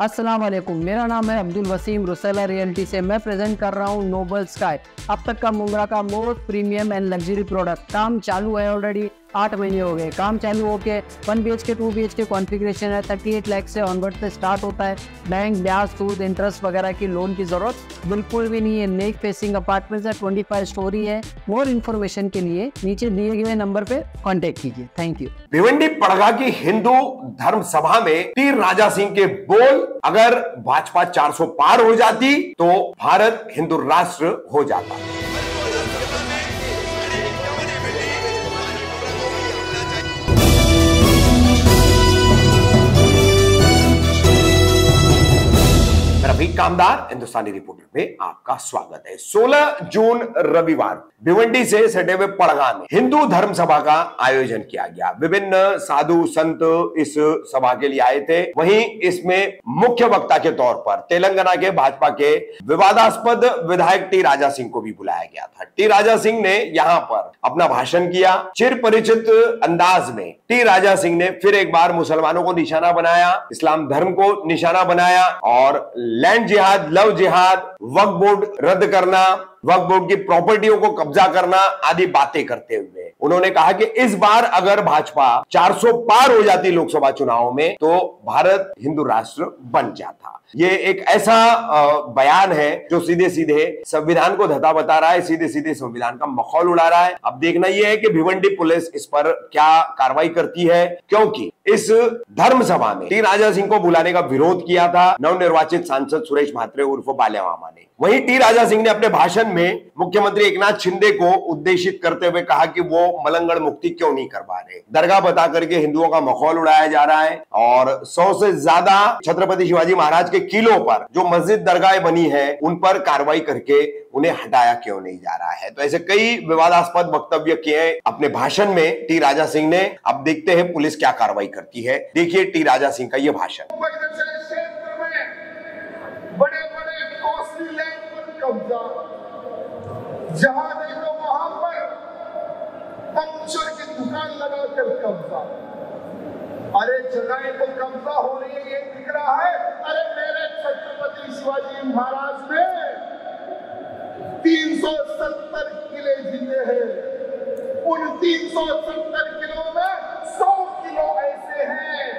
अस्सलाम वालेकुम, मेरा नाम है अब्दुल वसीम रुसेला रियल्टी से। मैं प्रेजेंट कर रहा हूँ नोबेल स्काई, अब तक का मुंगरा का most premium and luxury product. काम चालू है ऑलरेडी, 8 महीने हो गए काम चालू होके। 1 BHK 2 BHK कॉन्फिग्रेशन है, 38 लाख से ऑनवर्ड से स्टार्ट होता है। बैंक ब्याज सूद इंटरेस्ट वगैरह की लोन की जरूरत बिल्कुल भी नहीं है। नेक फेसिंग अपार्टमेंट्स है, 25 स्टोरी है। मोर इन्फॉर्मेशन के लिए नीचे दिए गए नंबर पे कांटेक्ट कीजिए। Thank you. भिवंडी पडघा की हिंदू धर्म सभा में टी राजा सिंह के बोल, अगर भाजपा 400 पार हो जाती तो भारत हिंदूराष्ट्र हो जाता। कामदार हिंदुस्तानी रिपोर्टर में आपका स्वागत है। 16 जून रविवार भिवंडी से सटे हुए पडघा में हिंदू धर्म सभा का आयोजन किया गया। विभिन्न साधु संत इस सभा के लिए आए थे। वहीं इसमें मुख्य वक्ता के तौर पर तेलंगाना के भाजपा के विवादास्पद विधायक टी राजा सिंह को भी बुलाया गया था। टी राजा सिंह ने यहाँ पर अपना भाषण किया। चिर परिचित अंदाज में टी राजा सिंह ने फिर एक बार मुसलमानों को निशाना बनाया, इस्लाम धर्म को निशाना बनाया और लैंड जिहाद, लव जिहाद, वक्फ बोर्ड रद्द करना, वक्फ बोर्ड की प्रॉपर्टियों को कब्जा करना आदि बातें करते हुए उन्होंने कहा कि इस बार अगर भाजपा 400 पार हो जाती लोकसभा चुनाव में तो भारत हिंदू राष्ट्र बन जाता। ये एक ऐसा बयान है जो सीधे सीधे संविधान को धता बता रहा है, सीधे सीधे संविधान का मखौल उड़ा रहा है। अब देखना यह है कि भिवंडी पुलिस इस पर क्या कार्रवाई करती है, क्योंकि इस धर्म सभा में टी राजा सिंह को बुलाने का विरोध किया था नवनिर्वाचित सांसद सुरेश भात्रे उर्फ बाल्या मामा ने। वहीं टी राजा सिंह ने अपने भाषण में मुख्यमंत्री एकनाथ शिंदे को उद्देशित करते हुए कहा कि वो मलंगड़ मुक्ति क्यों नहीं करवा रहे। दरगाह बता करके हिंदुओं का मखौल उड़ाया जा रहा है और 100 से ज्यादा छत्रपति शिवाजी महाराज के किलों पर जो मस्जिद दरगाह बनी है उन पर कार्रवाई करके उन्हें हटाया क्यों नहीं जा रहा है। तो ऐसे कई विवादास्पद वक्तव्य किए अपने भाषण में टी राजा सिंह ने। अब देखते हैं पुलिस क्या कार्रवाई करती है। देखिए टी राजा सिंह का यह भाषण। जहां देखो वहां पर पंक्चर की दुकान लगाकर कब्जा, अरे जगह को कब्जा हो रही है ये दिख रहा है। अरे मेरे छत्रपति शिवाजी महाराज ने 370 किले जीते हैं, उन 370 किलों में 100 किलो ऐसे हैं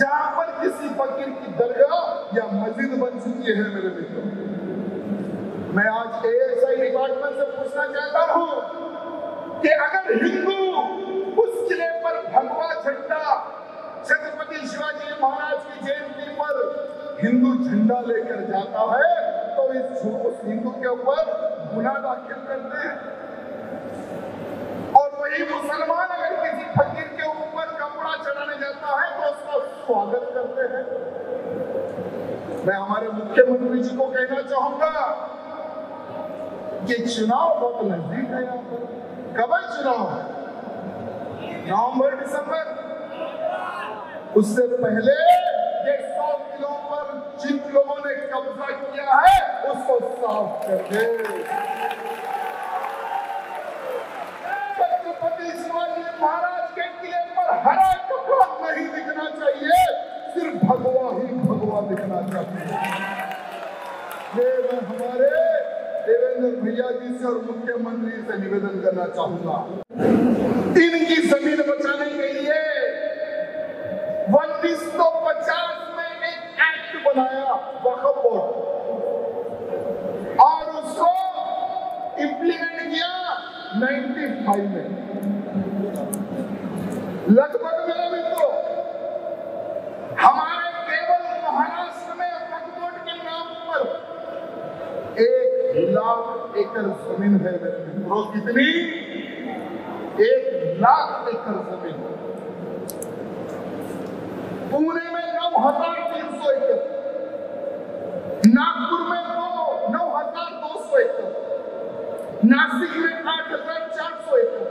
जहां पर किसी फकीर की दरगाह या मस्जिद बन चुकी है। मेरे मित्रों, मैं आज एएसआई डिपार्टमेंट से पूछना चाहता हूं कि अगर हिंदू उस किले पर भगवा झंडा, छत्रपति शिवाजी महाराज की जयंती पर हिंदू झंडा लेकर जाता है तो उस हिंदू के ऊपर गुनाह दाखिल करते हैं। और वही मुसलमान अगर किसी फकीर के ऊपर कपड़ा चढ़ाने जाता है तो उसका स्वागत करते हैं। मैं हमारे मुख्यमंत्री जी को कहना चाहूंगा, ये चुनाव बहुत नजदीक है। कब चुनाव है? नवंबर दिसंबर। उससे पहले 100 किलो पर जिन लोगों ने कब्जा किया है उसको साफ कर दे। छत्रपति शिवाजी महाराज के किले पर हरा कपड़ा नहीं दिखना चाहिए, सिर्फ भगवा ही भगवा दिखना चाहिए। ये मैं हमारे देवेंद्र भैया जी से और मुख्यमंत्री से निवेदन करना चाहूंगा, इनकी जमीन बचाने के लिए 1950 में एक एक्ट बनाया वक्फ बोर्ड और उसको इम्प्लीमेंट किया 95 में लगभग। मेरे मित्रों, हमारे केवल महाराष्ट्र में वक्फ बोर्ड के नाम पर 1 लाख एकड़ जमीन है। रोज कितनी? 1 लाख एकड़ जमीन। पुणे में 9300 एकड़, नागपुर में 9200 एकड़, नासिक में 8400 एकड़,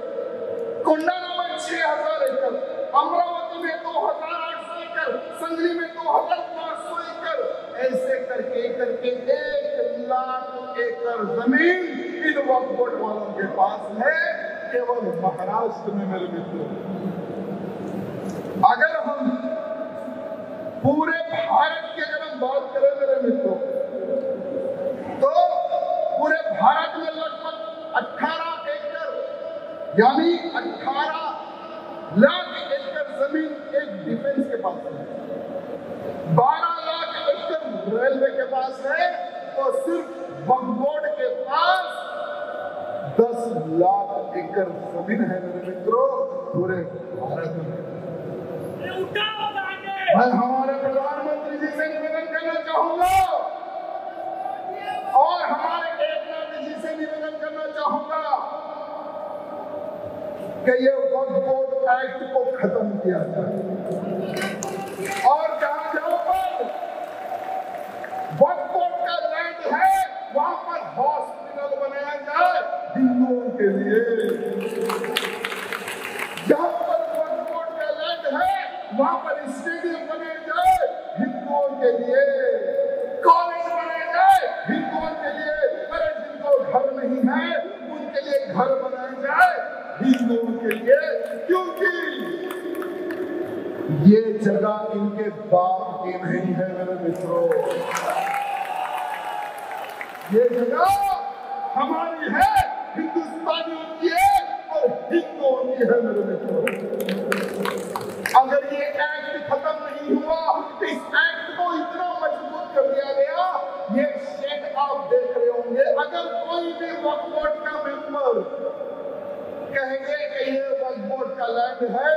कोंडाला में 6000 एकड़, अमरावती में 2800 एकड़, संगली में 2500 एकड़, ऐसे करके 1 लाख एकड़ जमीन इन वक्फ बोर्ड वालों के पास है केवल महाराष्ट्र में। मेरे मित्रों, अगर हम पूरे भारत यानी 18 लाख एकड़ जमीन एक डिफेंस के पास है, 12 लाख एकड़ रेलवे के पास है और सिर्फ बंगोड़ के पास 10 लाख एकड़ जमीन है। मेरे मित्रों, पूरे भारत में मैं हमारे प्रधानमंत्री जी से निवेदन करना चाहूंगा और हमारे एकनाथ जी से निवेदन करना चाहूंगा कि ये वक्फ एक्ट को खत्म किया जाए और जहां जहां पर वक्फ का लैंड है वहां पर हॉस्पिटल बनाया जाए हिंदुओं के लिए, जहां पर वक्फ का लैंड है वहां पर स्टेडियम बनाए जाए हिंदुओं के लिए, कॉलेज बनाए जाए हिंदुओं के लिए, अरे जिनको घर नहीं है उनके लिए घर बनाए जाए हिंदुओं के लिए, क्योंकि ये जगह इनके बाप की नहीं है। मेरे मित्रों, ये जगह हमारी है, हिंदुस्तानियों की है और हिंदुओं की है। मेरे मित्रों, अगर ये एक्ट खत्म नहीं हुआ, इस एक्ट को इतना मजबूत कर दिया गया, ये शेड आप देख रहे होंगे। अगर कोई भी वक्फ बोर्ड का मेंबर कहेंगे कि ये वक्फ बोर्ड का लैंड है,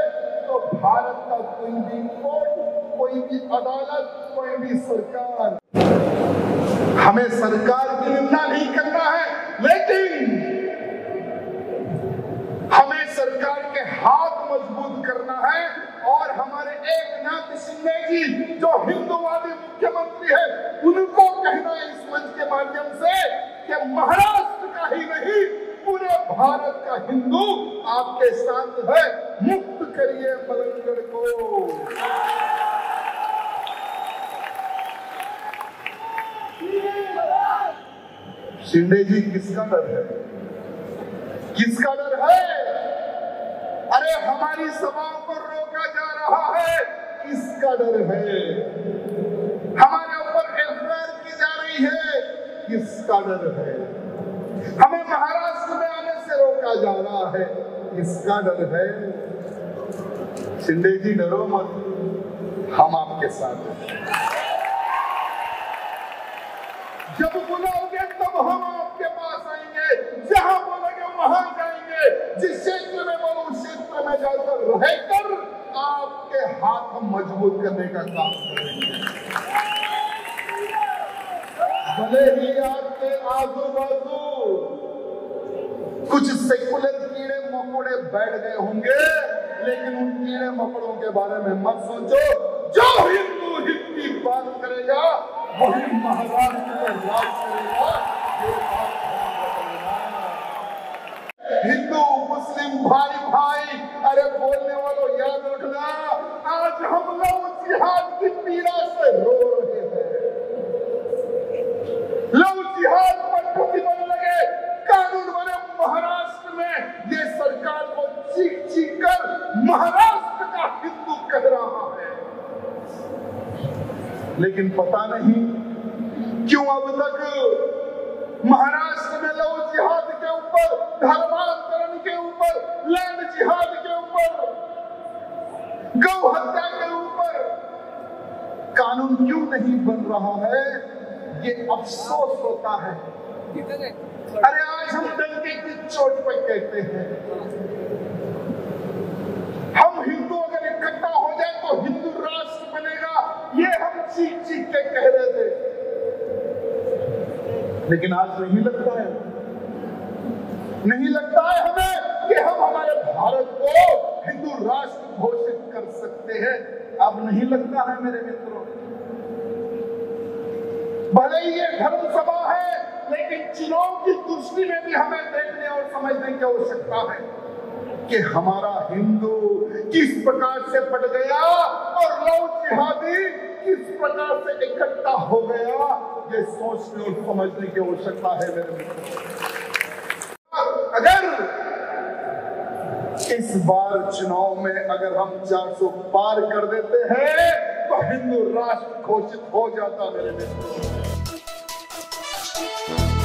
तो भारत का कोई भी कोर्ट, कोई भी अदालत, कोई भी सरकार, हमें सरकार की निंदा नहीं करना है, लेकिन हमें सरकार के हाथ मजबूत करना है। और हमारे एकनाथ शिंदे जी जो हिंदूवादी मुख्यमंत्री है, उनको कहना है इस मंच के माध्यम से कि महाराष्ट्र का ही नहीं पूरे भारत का हिंदू आपके साथ है। मुक्त करिए बलंगड़ को, शिंदे जी किसका डर है, किसका डर है? अरे हमारी सभाओं को रोका जा रहा है, किसका डर है? हमारे ऊपर एफआईआर की जा रही है, किसका डर है? हमें महाराष्ट्र में आने से रोका जा रहा है, इसका डर है? शिंदे जी डरो मत, हम आपके साथ हैं। जब बुलाओगे तब हम आपके पास आएंगे, जहां बोलोगे वहां जाएंगे, जिस क्षेत्र में बोलो उस क्षेत्र में जाकर रहकर आपके हाथ हम मजबूत करने का काम करेंगे। भले ही आपके आजू बाजू कुछ सेकुलर कीड़े मकोड़े बैठ गए होंगे, लेकिन उन कीड़े मकोड़ों के बारे में मत सोचो। जो हिंदू हित की बात करेगा वही महाराष्ट्र पर राज करेगा। हिंदू मुस्लिम भाई भाई, अरे बोलने वालों याद रखना, आज हम लोग जिहाद की पीड़ा से रो रहे हैं। लव जिहाद पर प्रतिबंध लगे, कानून बने महाराष्ट्र में, ये सरकार को चीख चीख कर महाराष्ट्र का हिंदू कह रहा है। लेकिन पता नहीं क्यों अब तक महाराष्ट्र में लव जिहाद के ऊपर, धर्मांतरण के ऊपर, लैंड जिहाद के ऊपर, गौ हत्या के ऊपर कानून क्यों नहीं बन रहा है, ये अफसोस होता है। अरे आज हम डंके की चोट पर कहते हैं, हम हिंदू अगर इकट्ठा हो जाए तो हिंदू राष्ट्र बनेगा, ये हम चीख चीख के कह रहे थे। लेकिन आज नहीं लगता है हमें कि हम हमारे भारत को हिंदू राष्ट्र घोषित कर सकते हैं। अब नहीं लगता है मेरे मित्रों, भले ही ये धर्म सभा है, लेकिन चुनाव की दृष्टि में भी हमें देखने और समझने की आवश्यकता है कि हमारा हिंदू किस प्रकार से पट गया और लव जिहादी किस प्रकार से इकट्ठा हो गया, ये सोचने और समझने की आवश्यकता है। मेरे मित्रों, अगर इस बार चुनाव में अगर हम 400 पार कर देते हैं तो हिंदू राष्ट्र घोषित हो जाता। मेरे मित्रों,